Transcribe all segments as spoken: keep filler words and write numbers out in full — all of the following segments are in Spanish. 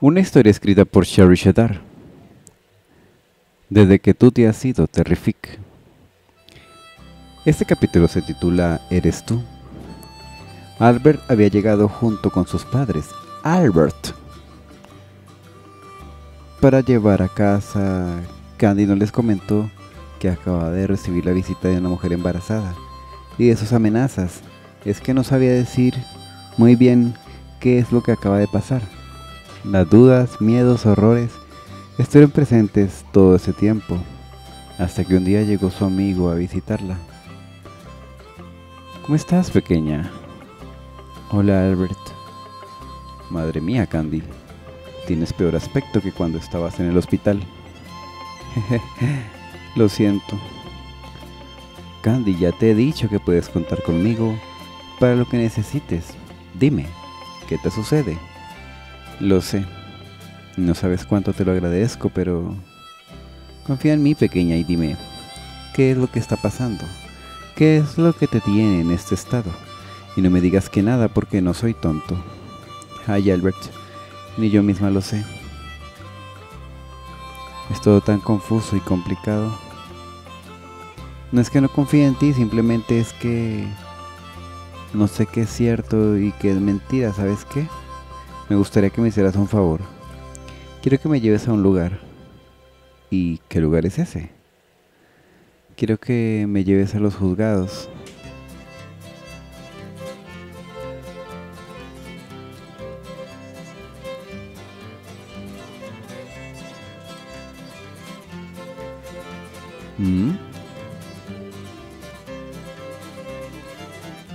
Una historia escrita por Sherry Sheddard. Desde que tú te has ido, Terrific. Este capítulo se titula ¿Eres tú? Albert había llegado junto con sus padres, Albert, para llevar a casa. Candy no les comentó que acababa de recibir la visita de una mujer embarazada y de sus amenazas. Es que no sabía decir muy bien qué es lo que acaba de pasar. Las dudas, miedos, horrores estuvieron presentes todo ese tiempo, hasta que un día llegó su amigo a visitarla. ¿Cómo estás, pequeña? Hola, Albert. Madre mía, Candy, tienes peor aspecto que cuando estabas en el hospital. Lo siento. Candy, ya te he dicho que puedes contar conmigo para lo que necesites. Dime, ¿qué te sucede? Lo sé. No sabes cuánto te lo agradezco, pero confía en mí, pequeña, y dime, ¿qué es lo que está pasando? ¿Qué es lo que te tiene en este estado? Y no me digas que nada, porque no soy tonto. Ay, Albert, ni yo misma lo sé. Es todo tan confuso y complicado. No es que no confíe en ti, simplemente es que no sé qué es cierto y qué es mentira, ¿sabes qué? Me gustaría que me hicieras un favor. Quiero que me lleves a un lugar. ¿Y qué lugar es ese? Quiero que me lleves a los juzgados. ¿Mm?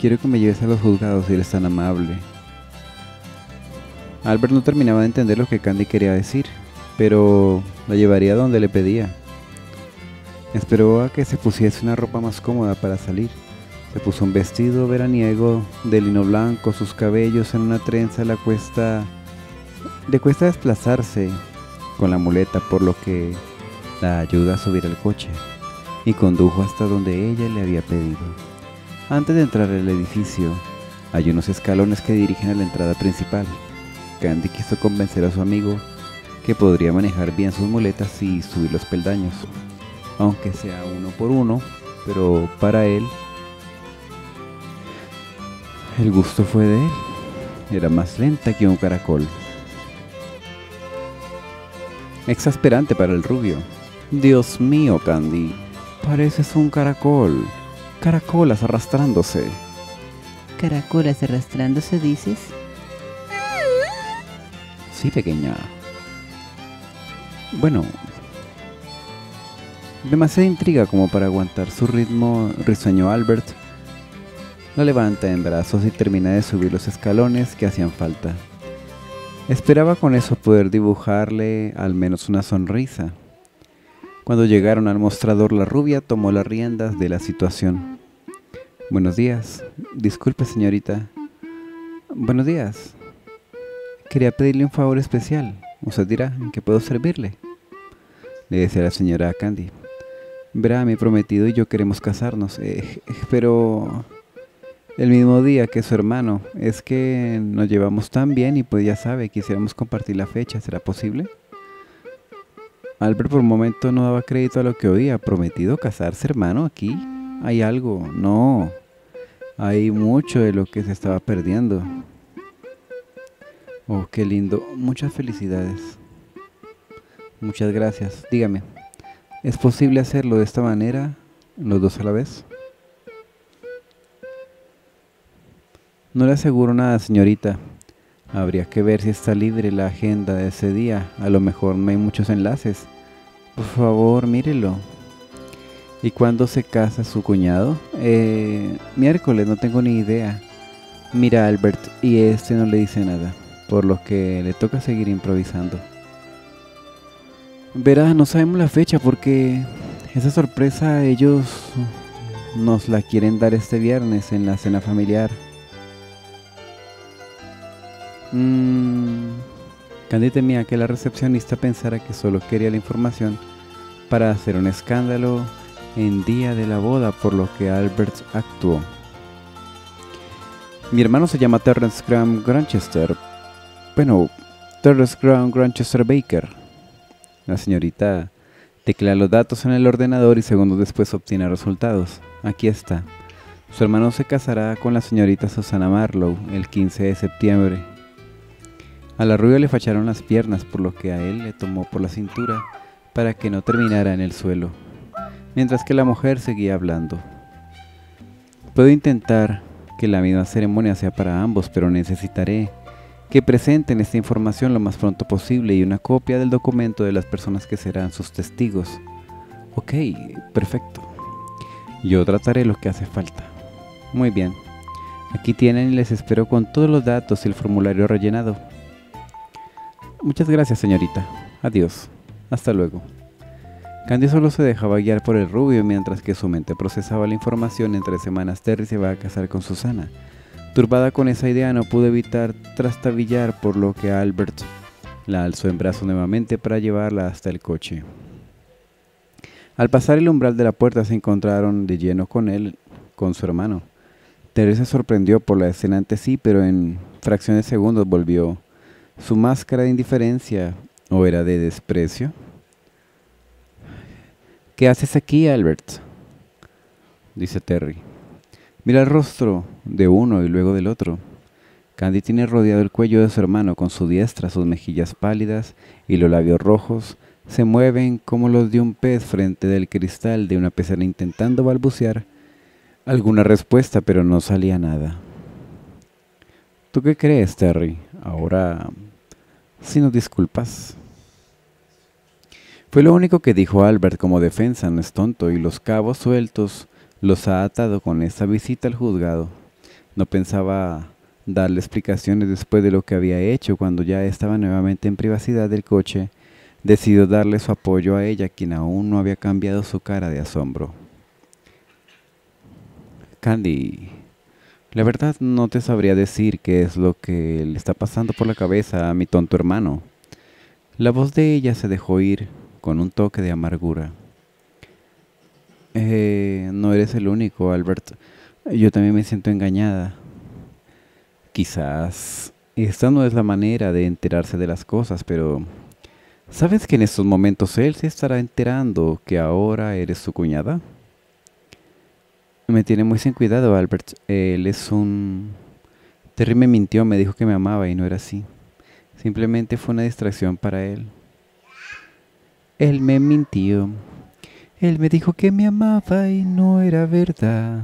Quiero que me lleves a los juzgados, si eres tan amable. Albert no terminaba de entender lo que Candy quería decir, pero la llevaría donde le pedía. Esperó a que se pusiese una ropa más cómoda para salir. Se puso un vestido veraniego de lino blanco, sus cabellos en una trenza la cuesta... le cuesta desplazarse con la muleta, por lo que la ayuda a subir al coche y condujo hasta donde ella le había pedido. Antes de entrar al edificio, hay unos escalones que dirigen a la entrada principal. Candy quiso convencer a su amigo que podría manejar bien sus muletas y subir los peldaños, aunque sea uno por uno, pero para él, el gusto fue de él. Era más lenta que un caracol. Exasperante para el rubio. Dios mío, Candy, pareces un caracol. Caracolas arrastrándose. ¿Caracolas arrastrándose, dices? Sí, pequeña. Bueno, demasiada intriga como para aguantar su ritmo. Risueño Albert la levanta en brazos y termina de subir los escalones que hacían falta. Esperaba con eso poder dibujarle al menos una sonrisa. Cuando llegaron al mostrador, la rubia tomó las riendas de la situación. Buenos días. Disculpe, señorita. Buenos días. Quería pedirle un favor especial. Usted dirá, ¿en qué puedo servirle? Le decía la señora Candy. Verá, mi prometido y yo queremos casarnos, eh, eh, pero el mismo día que su hermano. Es que nos llevamos tan bien y pues ya sabe, quisiéramos compartir la fecha. ¿Será posible? Albert por un momento no daba crédito a lo que oía. ¿Prometido, casarse, hermano? Aquí hay algo. No, hay mucho de lo que se estaba perdiendo. Oh, qué lindo. Muchas felicidades. Muchas gracias. Dígame, ¿es posible hacerlo de esta manera, los dos a la vez? No le aseguro nada, señorita. Habría que ver si está libre la agenda de ese día. A lo mejor no hay muchos enlaces. Por favor, mírelo. ¿Y cuándo se casa su cuñado? Eh, miércoles, no tengo ni idea. Mira, Albert, y este no le dice nada, por lo que le toca seguir improvisando. Verás, no sabemos la fecha porque esa sorpresa ellos nos la quieren dar este viernes en la cena familiar. Mm. Candy temía que la recepcionista pensara que solo quería la información para hacer un escándalo en día de la boda, por lo que Albert actuó. Mi hermano se llama Terrence Graham Grantchester. Bueno, Terrence Graham Grantchester Baker. La señorita teclea los datos en el ordenador y segundos después obtiene resultados. Aquí está. Su hermano se casará con la señorita Susana Marlowe el quince de septiembre. A la rubia le fallaron las piernas, por lo que a él le tomó por la cintura para que no terminara en el suelo, mientras que la mujer seguía hablando. Puedo intentar que la misma ceremonia sea para ambos, pero necesitaré que presenten esta información lo más pronto posible y una copia del documento de las personas que serán sus testigos. Ok, perfecto. Yo trataré lo que hace falta. Muy bien. Aquí tienen y les espero con todos los datos y el formulario rellenado. Muchas gracias, señorita. Adiós. Hasta luego. Candy solo se dejaba guiar por el rubio mientras que su mente procesaba la información. En tres semanas Terry se va a casar con Susana. Turbada con esa idea, no pudo evitar trastabillar, por lo que Albert la alzó en brazos nuevamente para llevarla hasta el coche. Al pasar el umbral de la puerta se encontraron de lleno con él, con su hermano. Terry se sorprendió por la escena ante sí, pero en fracción de segundos volvió su máscara de indiferencia, o era de desprecio. ¿Qué haces aquí, Albert?, dice Terry. Mira el rostro de uno y luego del otro. Candy tiene rodeado el cuello de su hermano con su diestra. Sus mejillas pálidas y los labios rojos se mueven como los de un pez frente del cristal de una pecera, intentando balbucear alguna respuesta, pero no salía nada. ¿Tú qué crees, Terry? Ahora, si nos disculpas. Fue lo único que dijo Albert como defensa. No es tonto, y los cabos sueltos los ha atado con esta visita al juzgado. No pensaba darle explicaciones después de lo que había hecho. Cuando ya estaba nuevamente en privacidad del coche, decidió darle su apoyo a ella, quien aún no había cambiado su cara de asombro. Candy, la verdad no te sabría decir qué es lo que le está pasando por la cabeza a mi tonto hermano. La voz de ella se dejó ir con un toque de amargura. Eh, no eres el único, Albert. Yo también me siento engañada. Quizás esta no es la manera de enterarse de las cosas, pero ¿sabes que en estos momentos él se estará enterando que ahora eres su cuñada? Me tiene muy sin cuidado, Albert. Él es un... Terry me mintió, me dijo que me amaba y no era así. Simplemente fue una distracción para él. Él me mintió. Él me dijo que me amaba y no era verdad.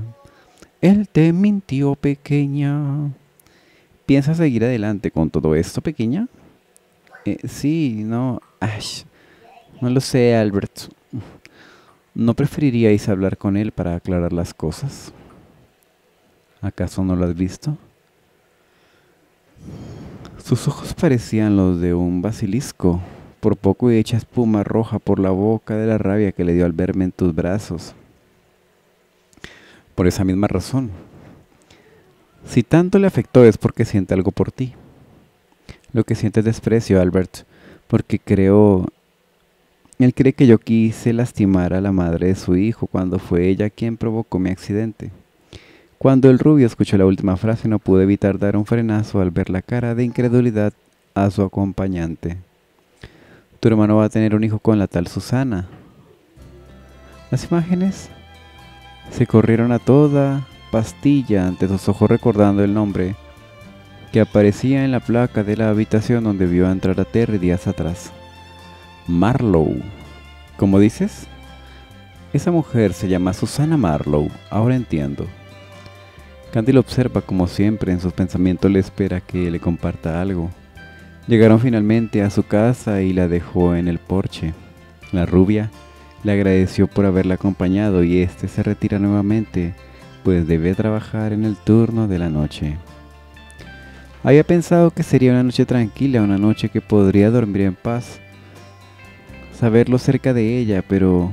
Él te mintió, pequeña. ¿Piensas seguir adelante con todo esto, pequeña? Eh, sí, no... Ay, no lo sé, Albert. ¿No preferiríais hablar con él para aclarar las cosas? ¿Acaso no lo has visto? Sus ojos parecían los de un basilisco. Por poco y hecha espuma roja por la boca de la rabia que le dio al verme en tus brazos. Por esa misma razón. Si tanto le afectó es porque siente algo por ti. Lo que siente es desprecio, Albert, porque creo... Él cree que yo quise lastimar a la madre de su hijo cuando fue ella quien provocó mi accidente. Cuando el rubio escuchó la última frase no pudo evitar dar un frenazo al ver la cara de incredulidad a su acompañante. Tu hermano va a tener un hijo con la tal Susana. Las imágenes se corrieron a toda pastilla ante sus ojos recordando el nombre que aparecía en la placa de la habitación donde vio entrar a Terry días atrás. Marlowe. ¿Cómo dices? Esa mujer se llama Susana Marlowe. Ahora entiendo. Candy lo observa como siempre. En sus pensamientos le espera que le comparta algo. Llegaron finalmente a su casa y la dejó en el porche. La rubia le agradeció por haberla acompañado y este se retira nuevamente, pues debe trabajar en el turno de la noche. Había pensado que sería una noche tranquila, una noche que podría dormir en paz. Saberlo cerca de ella, pero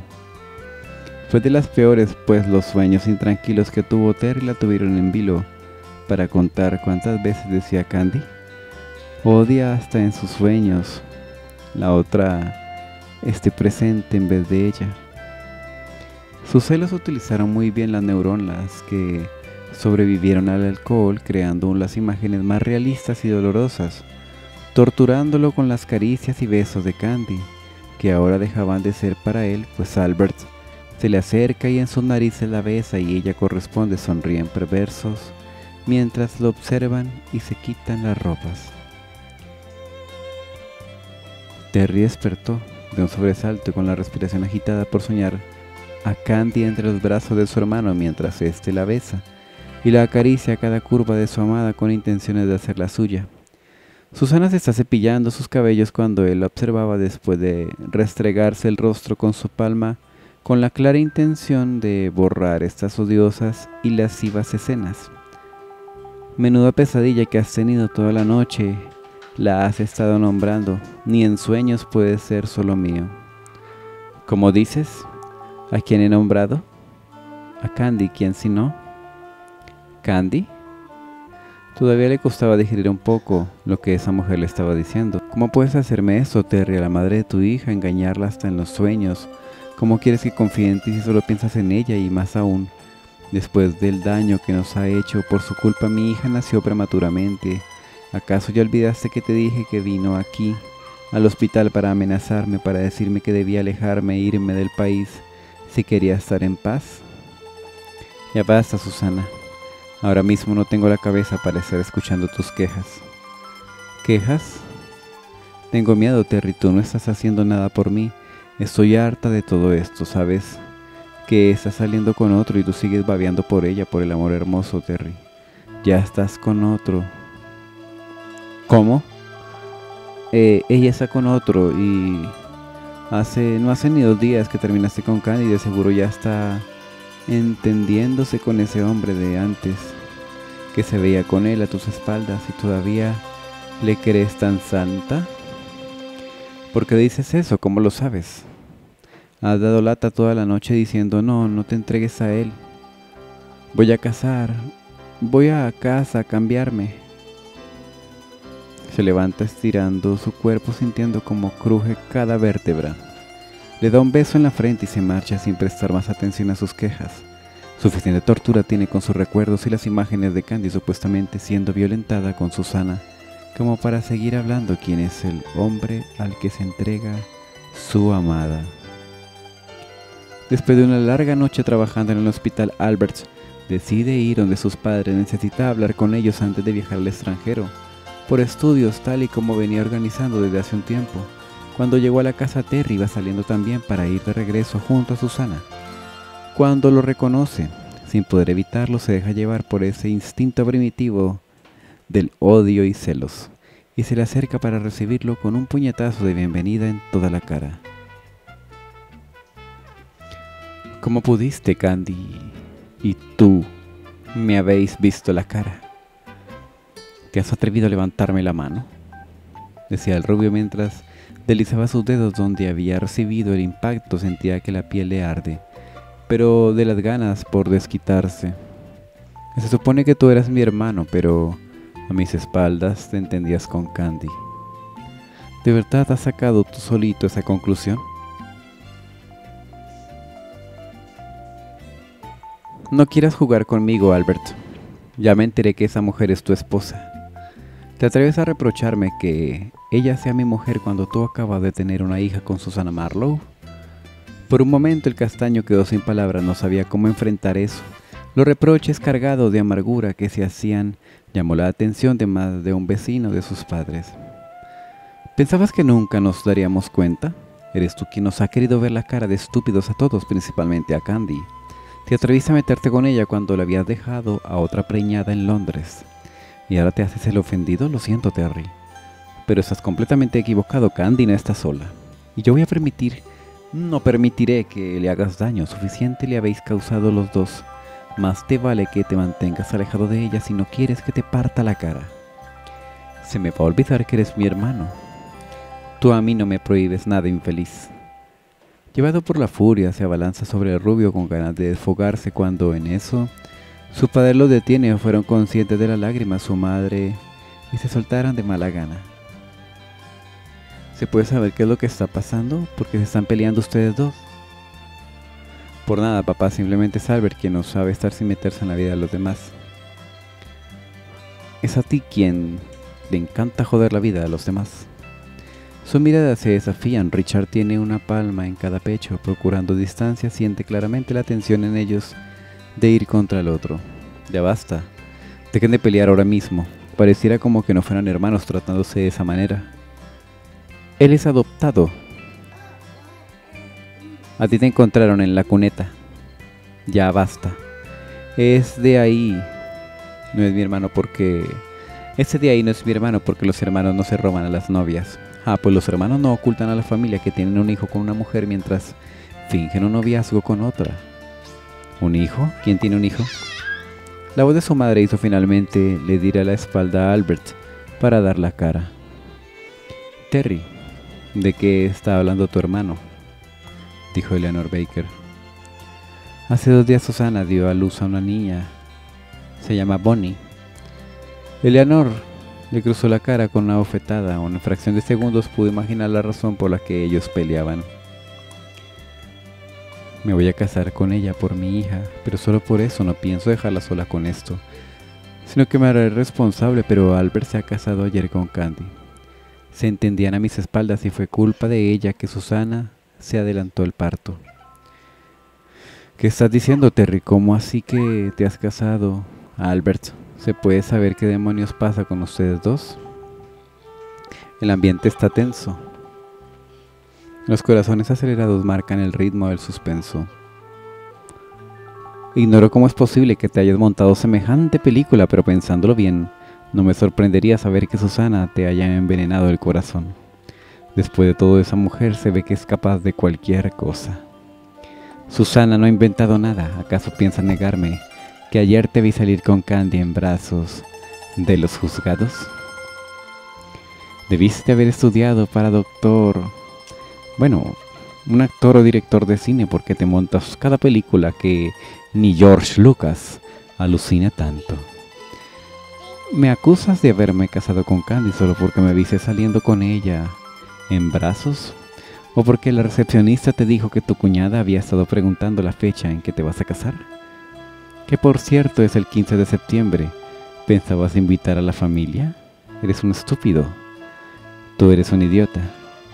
Fue de las peores, pues los sueños intranquilos que tuvo Terry la tuvieron en vilo para contar cuántas veces decía Candy: odia hasta en sus sueños, la otra esté presente en vez de ella. Sus celos utilizaron muy bien las neuronas que sobrevivieron al alcohol, creando las imágenes más realistas y dolorosas, torturándolo con las caricias y besos de Candy, que ahora dejaban de ser para él, pues Albert se le acerca y en sus narices la besa y ella corresponde. Sonríen perversos mientras lo observan y se quitan las ropas. Terry despertó de un sobresalto con la respiración agitada por soñar a Candy entre los brazos de su hermano mientras éste la besa y la acaricia a cada curva de su amada con intenciones de hacerla suya. Susana se está cepillando sus cabellos cuando él la observaba después de restregarse el rostro con su palma con la clara intención de borrar estas odiosas y lascivas escenas. Menuda pesadilla que has tenido toda la noche, la has estado nombrando, ni en sueños puede ser solo mío. ¿Cómo dices? ¿A quién he nombrado? A Candy, ¿quién si no? ¿Candy? Todavía le costaba digerir un poco lo que esa mujer le estaba diciendo. ¿Cómo puedes hacerme esto, Terry, a la madre de tu hija, engañarla hasta en los sueños? ¿Cómo quieres que confíe en ti si solo piensas en ella y más aún? Después del daño que nos ha hecho, por su culpa mi hija nació prematuramente. ¿Acaso ya olvidaste que te dije que vino aquí, al hospital, para amenazarme, para decirme que debía alejarme e irme del país si quería estar en paz? Ya basta, Susana. Ahora mismo no tengo la cabeza para estar escuchando tus quejas. ¿Quejas? Tengo miedo, Terry. Tú no estás haciendo nada por mí. Estoy harta de todo esto, ¿sabes? Que estás saliendo con otro y tú sigues babeando por ella, por el amor hermoso, Terry. Ya estás con otro. ¿Cómo? Eh, ella está con otro y... Hace, no hace ni dos días que terminaste con Candy, de seguro ya está entendiéndose con ese hombre de antes, que se veía con él a tus espaldas, y todavía le crees tan santa. ¿Por qué dices eso? ¿Cómo lo sabes? Has dado lata toda la noche diciendo, no, no te entregues a él. Voy a casar, voy a casa a cambiarme. Se levanta estirando su cuerpo sintiendo como cruje cada vértebra. Le da un beso en la frente y se marcha sin prestar más atención a sus quejas. Suficiente tortura tiene con sus recuerdos y las imágenes de Candy supuestamente siendo violentada con Susana, como para seguir hablando quién es el hombre al que se entrega su amada. Después de una larga noche trabajando en el hospital, Albert decide ir donde sus padres. Necesita hablar con ellos antes de viajar al extranjero por estudios, tal y como venía organizando desde hace un tiempo. Cuando llegó a la casa, Terry iba saliendo también para ir de regreso junto a Susana. Cuando lo reconoce, sin poder evitarlo, se deja llevar por ese instinto primitivo del odio y celos, y se le acerca para recibirlo con un puñetazo de bienvenida en toda la cara. ¿Cómo pudiste, Candy? Y tú me habéis visto la cara. ¿Te has atrevido a levantarme la mano?, decía el rubio mientras deslizaba sus dedos donde había recibido el impacto. Sentía que la piel le arde, pero de las ganas por desquitarse. Se supone que tú eras mi hermano, pero a mis espaldas te entendías con Candy. ¿De verdad has sacado tú solito esa conclusión? No quieras jugar conmigo, Albert. Ya me enteré que esa mujer es tu esposa. ¿Te atreves a reprocharme que ella sea mi mujer cuando tú acabas de tener una hija con Susana Marlowe? Por un momento el castaño quedó sin palabras, no sabía cómo enfrentar eso. Los reproches cargados de amargura que se hacían llamó la atención de más de un vecino de sus padres. ¿Pensabas que nunca nos daríamos cuenta? Eres tú quien nos ha querido ver la cara de estúpidos a todos, principalmente a Candy. Te atreviste a meterte con ella cuando la habías dejado a otra preñada en Londres. ¿Y ahora te haces el ofendido? Lo siento, Terry, pero estás completamente equivocado. Candy no está sola. Y yo voy a permitir, no permitiré que le hagas daño. Suficiente le habéis causado los dos. Más te vale que te mantengas alejado de ella si no quieres que te parta la cara. Se me va a olvidar que eres mi hermano. Tú a mí no me prohíbes nada, infeliz. Llevado por la furia, se abalanza sobre el rubio con ganas de desfogarse cuando, en eso, sus padres lo detienen. Fueron conscientes de la lágrima de su madre y se soltaron de mala gana. ¿Se puede saber qué es lo que está pasando? ¿Por qué se están peleando ustedes dos? Por nada, papá. Simplemente es Albert quien no sabe estar sin meterse en la vida de los demás. Es a ti quien le encanta joder la vida de los demás. Sus miradas se desafían. Richard tiene una palma en cada pecho. Procurando distancia, siente claramente la tensión en ellos de ir contra el otro. Ya basta. Dejen de pelear ahora mismo. Pareciera como que no fueran hermanos tratándose de esa manera. Él es adoptado. A ti te encontraron en la cuneta. Ya basta. Es de ahí. No es mi hermano porque... Este de ahí no es mi hermano porque los hermanos no se roban a las novias. Ah, pues los hermanos no ocultan a la familia que tienen un hijo con una mujer mientras fingen un noviazgo con otra. ¿Un hijo? ¿Quién tiene un hijo? La voz de su madre hizo finalmente le dirá la espalda a Albert para dar la cara. Terry, ¿de qué está hablando tu hermano? Dijo Eleanor Baker. Hace dos días Susana dio a luz a una niña. Se llama Bonnie. Eleanor le cruzó la cara con una bofetada. Una fracción de segundos pudo imaginar la razón por la que ellos peleaban. Me voy a casar con ella por mi hija, pero solo por eso no pienso dejarla sola con esto, sino que me haré responsable. Pero Albert se ha casado ayer con Candy. Se entendían a mis espaldas y fue culpa de ella que Susana se adelantó el parto. ¿Qué estás diciendo, Terry? ¿Cómo así que te has casado, Albert? ¿Se puede saber qué demonios pasa con ustedes dos? El ambiente está tenso. Los corazones acelerados marcan el ritmo del suspenso. Ignoro cómo es posible que te hayas montado semejante película, pero pensándolo bien, no me sorprendería saber que Susana te haya envenenado el corazón. Después de todo, esa mujer se ve que es capaz de cualquier cosa. Susana no ha inventado nada. ¿Acaso piensas negarme que ayer te vi salir con Candy en brazos de los juzgados? Debiste haber estudiado para doctor... Bueno, un actor o director de cine, porque te montas cada película que ni George Lucas alucina tanto. Me acusas de haberme casado con Candy solo porque me viste saliendo con ella en brazos, o porque la recepcionista te dijo que tu cuñada había estado preguntando la fecha en que te vas a casar. Que por cierto es el quince de septiembre. ¿Pensabas invitar a la familia? Eres un estúpido. Tú eres un idiota.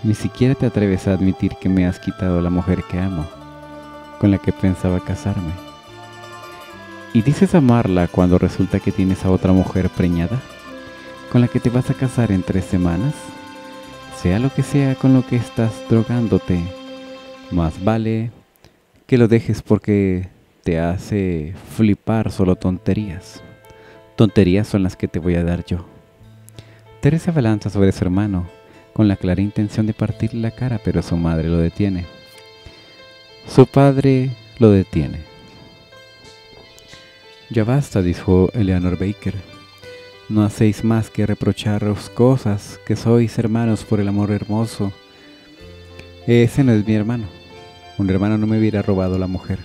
Ni siquiera te atreves a admitir que me has quitado a la mujer que amo, con la que pensaba casarme. ¿Y dices amarla cuando resulta que tienes a otra mujer preñada, con la que te vas a casar en tres semanas? Sea lo que sea con lo que estás drogándote, más vale que lo dejes porque... te hace flipar solo tonterías. Tonterías son las que te voy a dar yo. Terry se abalanza sobre su hermano, con la clara intención de partirle la cara, pero su madre lo detiene. Su padre lo detiene. Ya basta, dijo Eleanor Baker. No hacéis más que reprocharos cosas, que sois hermanos por el amor hermoso. Ese no es mi hermano. Un hermano no me hubiera robado la mujer.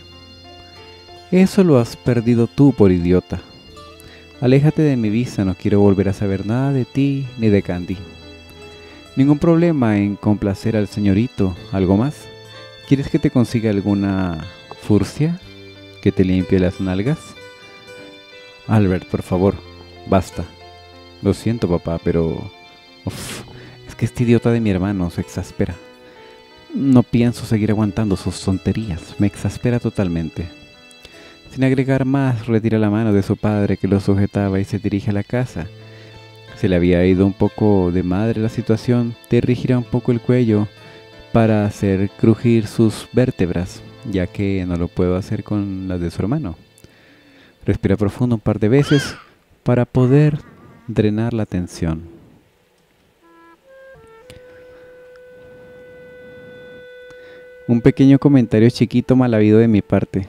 Eso lo has perdido tú por idiota. Aléjate de mi vista, no quiero volver a saber nada de ti ni de Candy. Ningún problema en complacer al señorito. ¿Algo más? ¿Quieres que te consiga alguna furcia? ¿Que te limpie las nalgas? Albert, por favor, basta. Lo siento, papá, pero... Uf, es que este idiota de mi hermano se exaspera. No pienso seguir aguantando sus tonterías. Me exaspera totalmente. Sin agregar más, retira la mano de su padre que lo sujetaba y se dirige a la casa. Se le había ido un poco de madre la situación. Terry gira un poco el cuello para hacer crujir sus vértebras, ya que no lo puedo hacer con las de su hermano. Respira profundo un par de veces para poder drenar la tensión. Un pequeño comentario chiquito mal habido de mi parte.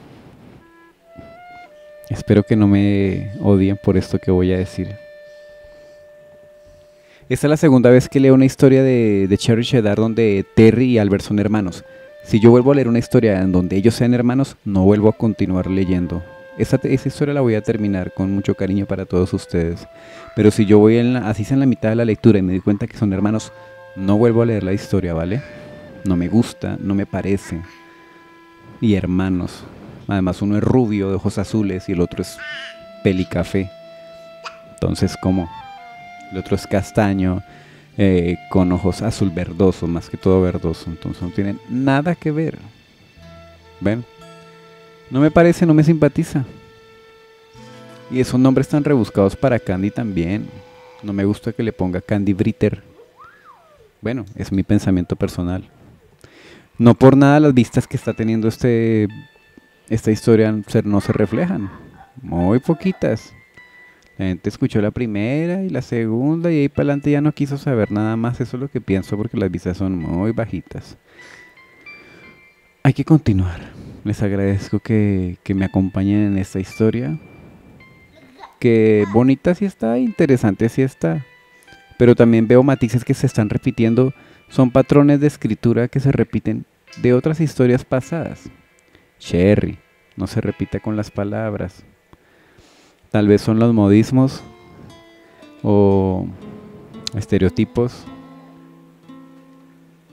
Espero que no me odien por esto que voy a decir. Esta es la segunda vez que leo una historia de, de Sherry Sheddard donde Terry y Albert son hermanos. Si yo vuelvo a leer una historia en donde ellos sean hermanos, no vuelvo a continuar leyendo. Esa, esa historia la voy a terminar con mucho cariño para todos ustedes. Pero si yo voy en la, así sea en la mitad de la lectura y me doy cuenta que son hermanos, no vuelvo a leer la historia, ¿vale? No me gusta, no me parece. Y hermanos. Además uno es rubio, de ojos azules, y el otro es pelicafé. Entonces, ¿cómo? El otro es castaño, eh, con ojos azul verdoso, más que todo verdoso. Entonces no tienen nada que ver. ¿Ven? No me parece, no me simpatiza. Y esos nombres tan rebuscados para Candy también. No me gusta que le ponga Candy Britter. Bueno, es mi pensamiento personal. No por nada las vistas que está teniendo este... esta historia no se reflejan, muy poquitas. La gente escuchó la primera y la segunda y ahí para adelante ya no quiso saber nada más. Eso es lo que pienso, porque las vistas son muy bajitas. Hay que continuar. Les agradezco que, que me acompañen en esta historia, que bonita sí está, interesante sí está, pero también veo matices que se están repitiendo. Son patrones de escritura que se repiten de otras historias pasadas. Sherry, no se repita con las palabras. Tal vez son los modismos o estereotipos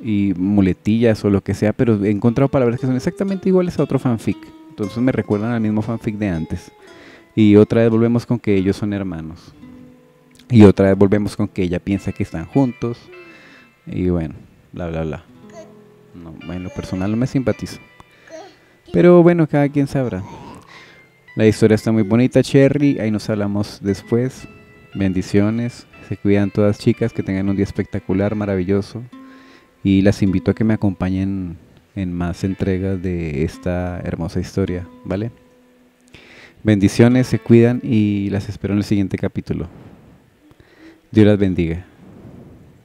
y muletillas o lo que sea, pero he encontrado palabras que son exactamente iguales a otro fanfic. Entonces me recuerdan al mismo fanfic de antes. Y otra vez volvemos con que ellos son hermanos. Y otra vez volvemos con que ella piensa que están juntos. Y bueno, bla bla bla. No, en lo personal no me simpatizo. Pero bueno, cada quien sabrá. La historia está muy bonita, Cherry. Ahí nos hablamos después. Bendiciones. Se cuidan todas, chicas. Que tengan un día espectacular, maravilloso. Y las invito a que me acompañen en más entregas de esta hermosa historia, ¿vale? Bendiciones, se cuidan y las espero en el siguiente capítulo. Dios las bendiga.